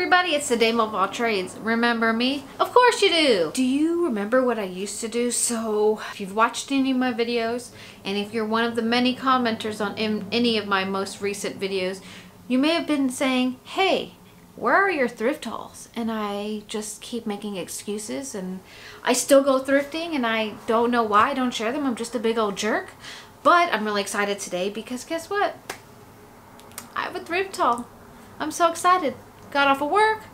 everybody, it's the Dame of All Trades. Remember me? Of course you do. Do you remember what I used to do? So if you've watched any of my videos, and if you're one of the many commenters on any of my most recent videos, you may have been saying, hey, where are your thrift hauls? And I just keep making excuses, and I still go thrifting, and I don't know why I don't share them. I'm just a big old jerk. But I'm really excited today because guess what? I have a thrift haul. I'm so excited. Got off of work,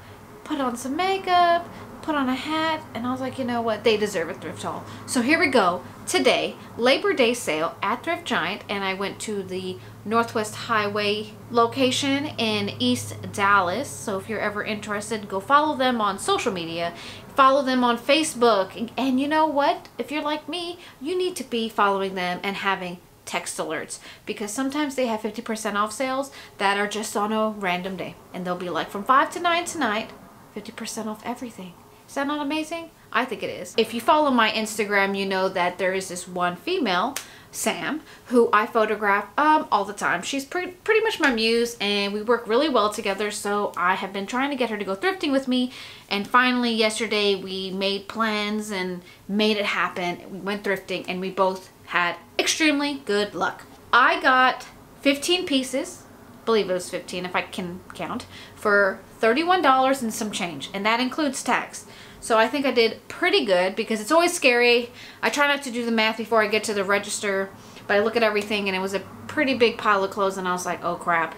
put on some makeup, put on a hat, and I was like, you know what? They deserve a thrift haul. So here we go. Today, Labor Day sale at Thrift Giant, and I went to the Northwest Highway location in East Dallas. So if you're ever interested, go follow them on social media. Follow them on Facebook. And you know what? If you're like me, you need to be following them and having text alerts, because sometimes they have 50% off sales that are just on a random day, and they'll be like from 5 to 9 tonight, 50% off everything. Is that not amazing? I think it is. If you follow my Instagram, you know that there is this one female, Sam, who I photograph all the time. She's pretty much my muse, and we work really well together, so I have been trying to get her to go thrifting with me, and finally yesterday we made plans and made it happen. We went thrifting, and we both had extremely good luck. I got 15 pieces, I believe it was 15 if I can count, for $31 and some change, and that includes tax. So I think I did pretty good, because it's always scary. I try not to do the math before I get to the register, but I look at everything and it was a pretty big pile of clothes, and I was like, oh crap,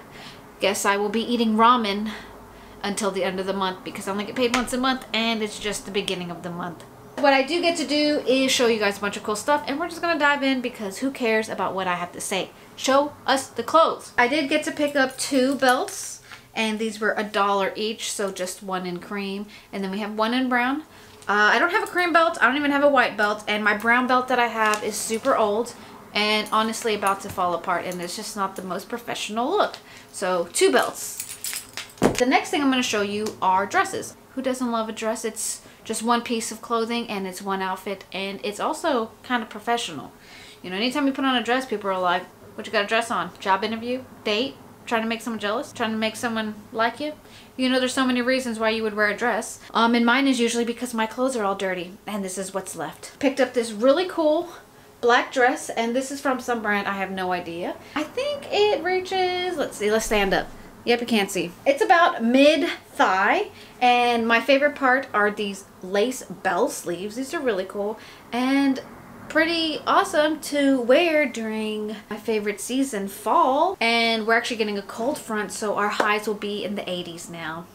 guess I will be eating ramen until the end of the month, because I only get paid once a month and it's just the beginning of the month. What I do get to do is show you guys a bunch of cool stuff, and we're just gonna dive in because who cares about what I have to say? Show us the clothes. I did get to pick up two belts, and these were $1 each, so just one in cream, and then we have one in brown. I don't have a cream belt, I don't even have a white belt, and my brown belt that I have is super old and honestly about to fall apart, and it's just not the most professional look. So two belts. The next thing I'm going to show you are dresses. Who doesn't love a dress? It's just one piece of clothing and it's one outfit, and it's also kind of professional. You know, anytime you put on a dress, people are like, what you got a dress on? Job interview? Date? Trying to make someone jealous, trying to make someone like you. You know, there's so many reasons why you would wear a dress. And mine is usually because my clothes are all dirty, and this is what's left. Picked up this really cool black dress, and this is from some brand, I have no idea. I think it reaches, let's see, let's stand up. Yep, you can't see. It's about mid-thigh, and my favorite part are these lace bell sleeves. These are really cool, and pretty awesome to wear during my favorite season, fall, and we're actually getting a cold front, so our highs will be in the 80s now.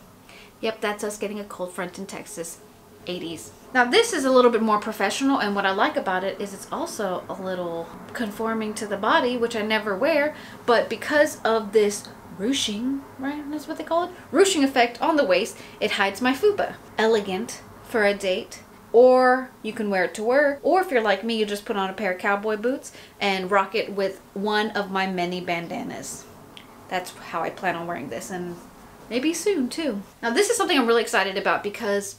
Yep, that's us getting a cold front in Texas, 80s. Now this is a little bit more professional, and what I like about it is it's also a little conforming to the body, which I never wear, but because of this ruching, right, that's what they call it, ruching effect on the waist, it hides my fupa. Elegant for a date. Or you can wear it to work, or if you're like me, you just put on a pair of cowboy boots and rock it with one of my many bandanas. That's how I plan on wearing this, and maybe soon too. Now this is something I'm really excited about because,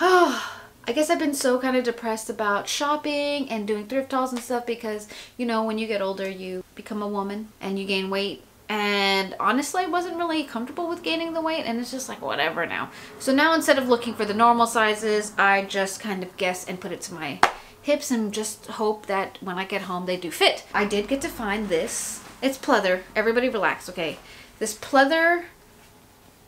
oh, I guess I've been so kind of depressed about shopping and doing thrift hauls and stuff, because you know, when you get older you become a woman and you gain weight. And honestly, I wasn't really comfortable with gaining the weight, and it's just like, whatever now. So now instead of looking for the normal sizes, I just kind of guess and put it to my hips and just hope that when I get home, they do fit. I did get to find this. It's pleather. Everybody relax, okay? This pleather,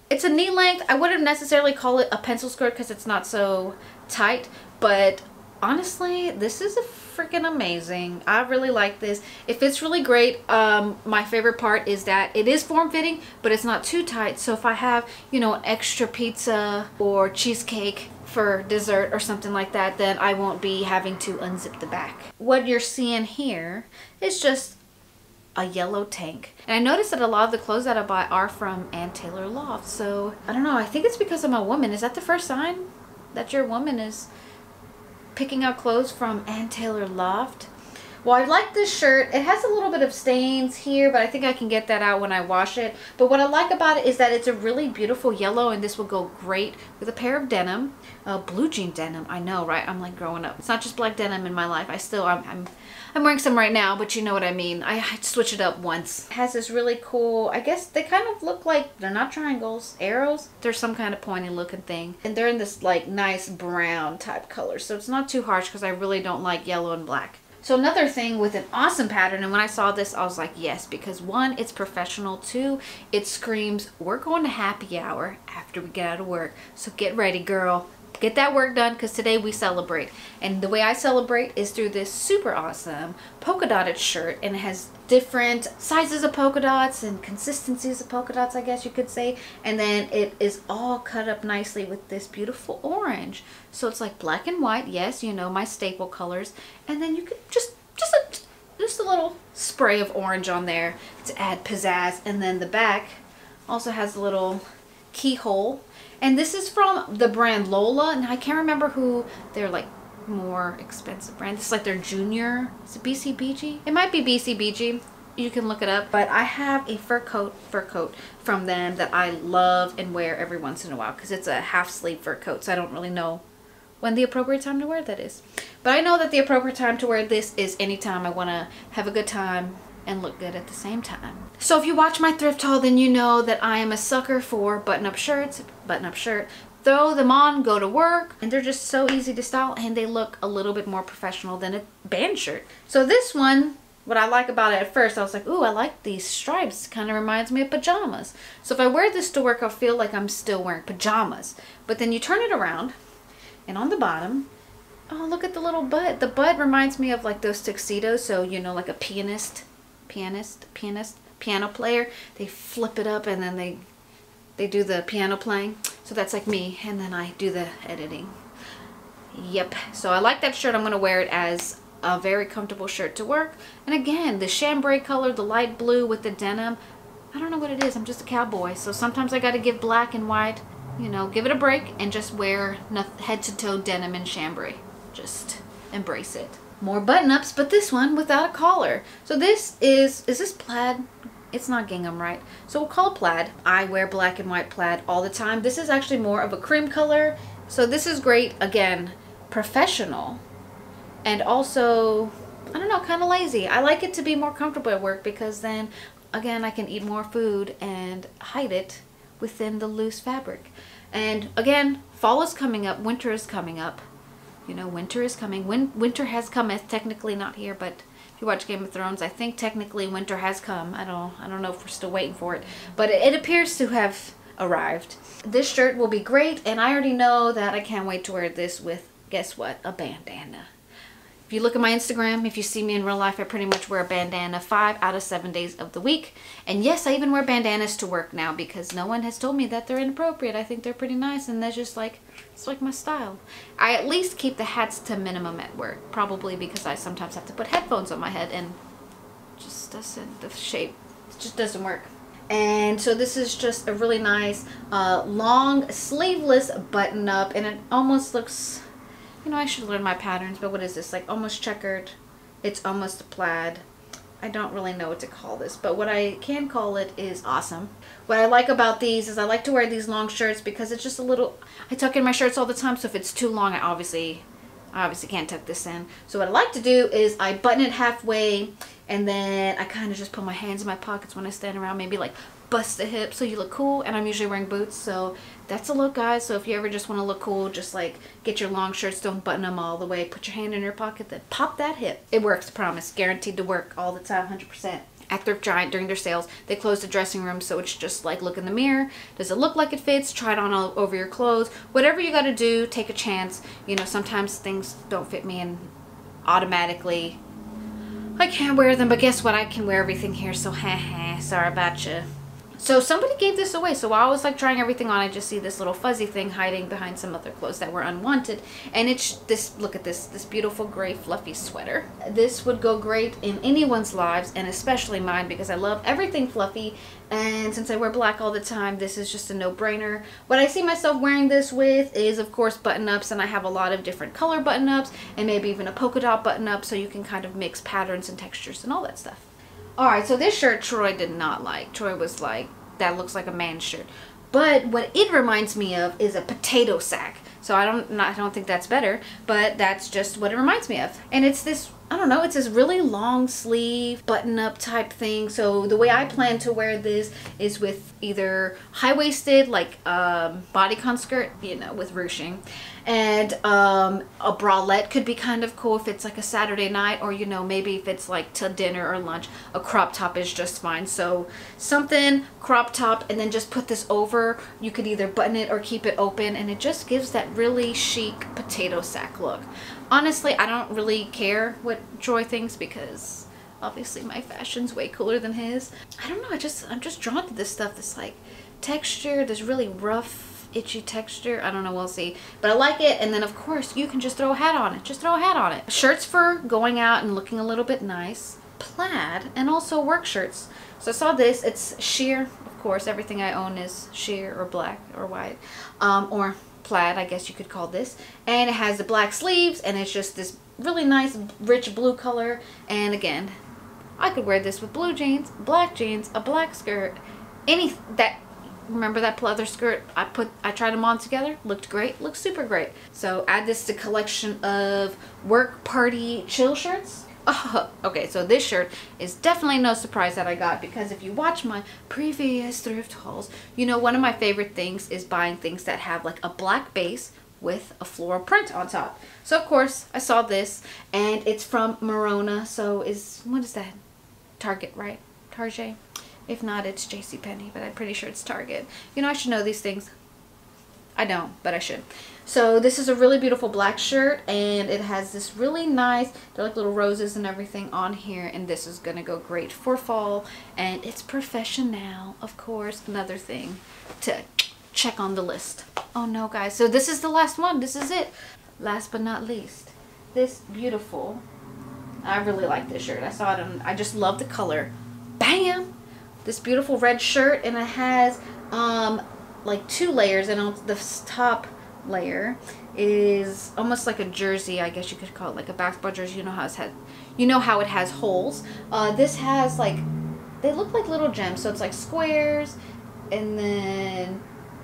it's a knee length. I wouldn't necessarily call it a pencil skirt because it's not so tight, but honestly, this is a freaking amazing. I really like this. It fits really great. My favorite part is that it is form-fitting, but it's not too tight. So if I have, you know, an extra pizza or cheesecake for dessert or something like that, then I won't be having to unzip the back. What you're seeing here is just a yellow tank. And I noticed that a lot of the clothes that I buy are from Ann Taylor Loft. So I don't know. I think it's because I'm a woman. Is that the first sign that you're a woman is picking out clothes from Ann Taylor Loft? Well, I like this shirt. It has a little bit of stains here, but I think I can get that out when I wash it. But what I like about it is that it's a really beautiful yellow, and this will go great with a pair of denim. Blue jean denim. I know, right? I'm like growing up. It's not just black denim in my life. I'm wearing some right now, but you know what I mean. I switch it up once. It has this really cool, I guess they kind of look like, they're not triangles, arrows. They're some kind of pointy looking thing. And they're in this like nice brown type color. So it's not too harsh because I really don't like yellow and black. So another thing with an awesome pattern, and when I saw this, I was like, yes, because one, it's professional. Two, it screams, we're going to happy hour after we get out of work. So get ready, girl. Get that work done, because today we celebrate. And the way I celebrate is through this super awesome polka dotted shirt, and it has different sizes of polka dots and consistencies of polka dots, I guess you could say. And then it is all cut up nicely with this beautiful orange. So it's like black and white, yes, you know, my staple colors. And then you could just a little spray of orange on there to add pizzazz. And then the back also has a little keyhole. And this is from the brand Lola, and I can't remember who they're like more expensive brand. This is like their junior, is it BCBG? It might be BCBG. You can look it up. But I have a fur coat from them that I love and wear every once in a while because it's a half sleeve fur coat, so I don't really know when the appropriate time to wear that is. But I know that the appropriate time to wear this is anytime I want to have a good time and look good at the same time. So if you watch my thrift haul, then you know that I am a sucker for button-up shirts. Button-up shirt, throw them on, go to work, and they're just so easy to style, and they look a little bit more professional than a band shirt. So this one, what I like about it, at first I was like, ooh, I like these stripes, kind of reminds me of pajamas. So if I wear this to work, I'll feel like I'm still wearing pajamas. But then you turn it around, and on the bottom, oh, look at the little bud. The bud reminds me of like those tuxedos, so you know, like a piano player, they flip it up and then they do the piano playing. So that's like me, and then I do the editing. Yep, so I like that shirt. I'm gonna wear it as a very comfortable shirt to work. And again, the chambray color, the light blue with the denim, I don't know what it is, I'm just a cowboy, so sometimes I gotta give black and white, you know, give it a break and just wear head to toe denim and chambray. Just embrace it. More button-ups, but this one without a collar. So this is this plaid? It's not gingham, right? So we'll call it plaid. I wear black and white plaid all the time. This is actually more of a cream color. So this is great, again, professional. And also, I don't know, kind of lazy. I like it to be more comfortable at work because then, again, I can eat more food and hide it within the loose fabric. And again, fall is coming up, winter is coming up. You know, winter is coming. Winter has come. It's technically not here, but if you watch Game of Thrones, I think technically winter has come. I don't know if we're still waiting for it, but it appears to have arrived. This shirt will be great, and I already know that I can't wait to wear this with, guess what, a bandana. If you look at my Instagram, if you see me in real life, I pretty much wear a bandana 5 out of 7 days of the week. And yes, I even wear bandanas to work now because no one has told me that they're inappropriate. I think they're pretty nice, and they're just like, it's like my style. I at least keep the hats to minimum at work, probably because I sometimes have to put headphones on my head and just doesn't, the shape, it just doesn't work. And so this is just a really nice long sleeveless button up, and it almost looks, you know, I should learn my patterns, but what is this? Like almost checkered. It's almost a plaid. I don't really know what to call this, but what I can call it is awesome. What I like about these is I like to wear these long shirts because it's just a little, I tuck in my shirts all the time, so if it's too long, I obviously can't tuck this in. So what I like to do is I button it halfway, and then I kind of just put my hands in my pockets when I stand around, maybe like bust the hip so you look cool. And I'm usually wearing boots, so that's a look, guys. So if you ever just want to look cool, just like get your long shirts, don't button them all the way, put your hand in your pocket, then pop that hip. It works, promise, guaranteed to work all the time, 100%. At Thrift Giant during their sales, they close the dressing room, so it's just like, look in the mirror, does it look like it fits, try it on all over your clothes, whatever you got to do, take a chance. You know, sometimes things don't fit me and automatically I can't wear them, but guess what, I can wear everything here, so haha, sorry about you. So somebody gave this away. So while I was like trying everything on, I just see this little fuzzy thing hiding behind some other clothes that were unwanted. And it's this, look at this, this beautiful gray fluffy sweater. This would go great in anyone's lives, and especially mine, because I love everything fluffy. And since I wear black all the time, this is just a no-brainer. What I see myself wearing this with is, of course, button-ups, and I have a lot of different color button-ups and maybe even a polka dot button-up, so you can kind of mix patterns and textures and all that stuff. Alright, so this shirt Troy did not like. Troy was like, that looks like a man's shirt. But what it reminds me of is a potato sack. So I don't think that's better, but that's just what it reminds me of. And it's this, I don't know, it's this really long sleeve button up type thing. So the way I plan to wear this is with either high-waisted, like bodycon skirt, you know, with ruching, and a bralette could be kind of cool if it's like a Saturday night, or you know, maybe if it's like to dinner or lunch, a crop top is just fine. So something crop top, and then just put this over. You could either button it or keep it open, and it just gives that really chic potato sack look. Honestly, I don't really care what Troy thinks, because obviously my fashion's way cooler than his. I don't know, I'm just drawn to this stuff, this like texture, this really rough, itchy texture. I don't know, we'll see. But I like it, and then of course you can just throw a hat on it. Just throw a hat on it. Shirts for going out and looking a little bit nice. Plaid, and also work shirts. So I saw this, it's sheer, of course, everything I own is sheer or black or white, or plaid, I guess you could call this, and it has the black sleeves, and it's just this really nice rich blue color. And again, I could wear this with blue jeans, a black skirt, any that, remember that pleather skirt I tried them on together, looked great, looked super great. So add this to collection of work party chill shirts. Oh, okay, so this shirt is definitely no surprise that I got, because if you watch my previous thrift hauls, you know one of my favorite things is buying things that have like a black base with a floral print on top. So of course I saw this, and it's from Merona. So what is that? Target, right? Target? If not, it's JCPenney, but I'm pretty sure it's Target. You know, I should know these things. I don't, but I should. So this is a really beautiful black shirt, and it has this really nice, they're like little roses and everything on here, and this is gonna go great for fall, and it's professional, of course. Another thing to check on the list. Oh no, guys, so this is the last one, this is it. Last but not least, this beautiful, I really like this shirt. I saw it on, I just love the color. Bam! This beautiful red shirt, and it has like two layers, and on the top layer is almost like a jersey, I guess you could call it, like a basketball jersey. You know how it's had, you know how it has holes. This has like, they look like little gems, so it's like squares and then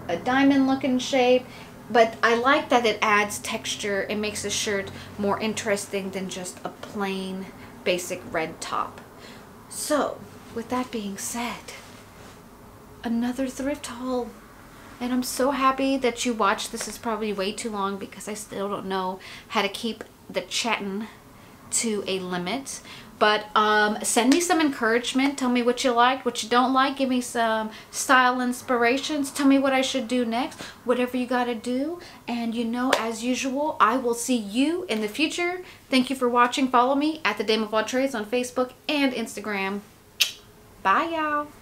a diamond looking shape. But I like that it adds texture. It makes the shirt more interesting than just a plain basic red top. So with that being said, another thrift haul. And I'm so happy that you watched. This is probably way too long, because I still don't know how to keep the chatting to a limit. But send me some encouragement. Tell me what you like, what you don't like. Give me some style inspirations. Tell me what I should do next. Whatever you gotta do. And you know, as usual, I will see you in the future. Thank you for watching. Follow me at the Dame of All Trades on Facebook and Instagram. Bye, y'all.